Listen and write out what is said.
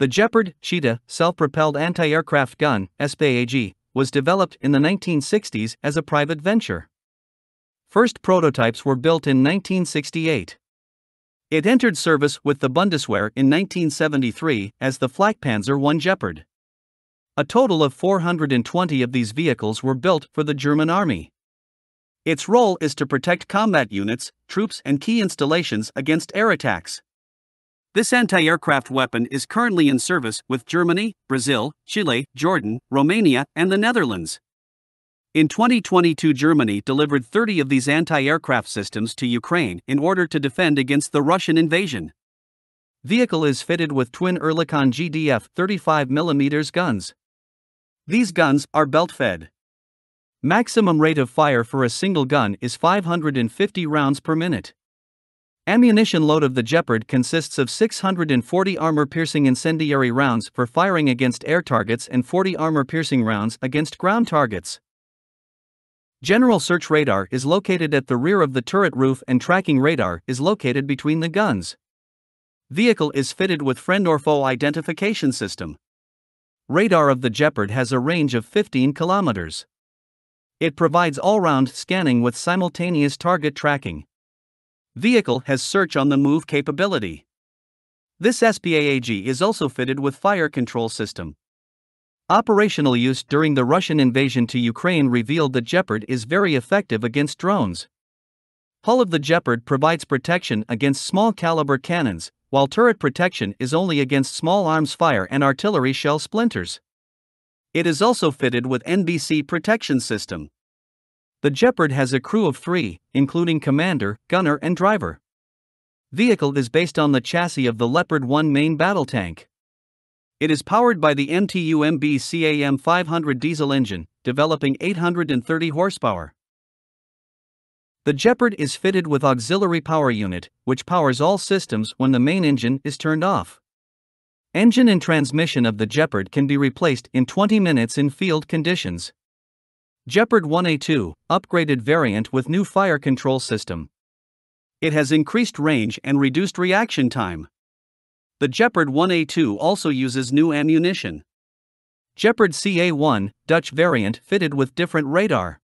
The Gepard, Cheetah, self-propelled anti-aircraft gun, SPAAG, was developed in the 1960s as a private venture. First prototypes were built in 1968. It entered service with the Bundeswehr in 1973 as the Flakpanzer I Gepard. A total of 420 of these vehicles were built for the German Army. Its role is to protect combat units, troops, and key installations against air attacks. This anti-aircraft weapon is currently in service with Germany, Brazil, Chile, Jordan, Romania, and the Netherlands. In 2022, Germany delivered 30 of these anti-aircraft systems to Ukraine in order to defend against the Russian invasion. Vehicle is fitted with twin Oerlikon GDF 35mm guns. These guns are belt-fed. Maximum rate of fire for a single gun is 550 rounds per minute. Ammunition load of the Gepard consists of 640 armor-piercing incendiary rounds for firing against air targets and 40 armor-piercing rounds against ground targets. General search radar is located at the rear of the turret roof and tracking radar is located between the guns. Vehicle is fitted with friend or foe identification system. Radar of the Gepard has a range of 15 kilometers. It provides all-round scanning with simultaneous target tracking. Vehicle has search-on-the-move capability. This SPAAG is also fitted with fire control system. Operational use during the Russian invasion to Ukraine revealed the Gepard is very effective against drones. Hull of the Gepard provides protection against small-caliber cannons, while turret protection is only against small arms fire and artillery shell splinters. It is also fitted with NBC protection system. The Gepard has a crew of 3, including commander, gunner and driver. Vehicle is based on the chassis of the Leopard 1 main battle tank. It is powered by the MTU MB CA M500 diesel engine, developing 830 horsepower. The Gepard is fitted with auxiliary power unit, which powers all systems when the main engine is turned off. Engine and transmission of the Gepard can be replaced in 20 minutes in field conditions. Gepard 1A2, upgraded variant with new fire control system. It has increased range and reduced reaction time. The Gepard 1A2 also uses new ammunition. Gepard CA1, Dutch variant fitted with different radar.